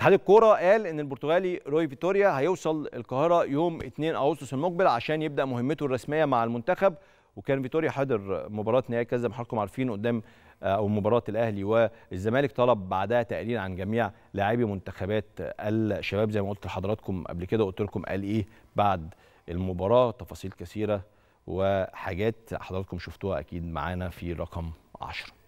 اتحاد الكرة قال ان البرتغالي روي فيتوريا هيوصل القاهرة يوم 2 اغسطس المقبل عشان يبدأ مهمته الرسمية مع المنتخب. وكان فيتوريا حاضر مباراة نهائي كذا ما حضراتكم عارفين قدام او مباراة الاهلي والزمالك، طلب بعدها تقرير عن جميع لاعبي منتخبات الشباب زي ما قلت لحضراتكم قبل كده، قلت لكم قال ايه بعد المباراة، تفاصيل كثيرة وحاجات حضراتكم شفتوها اكيد معانا في رقم 10.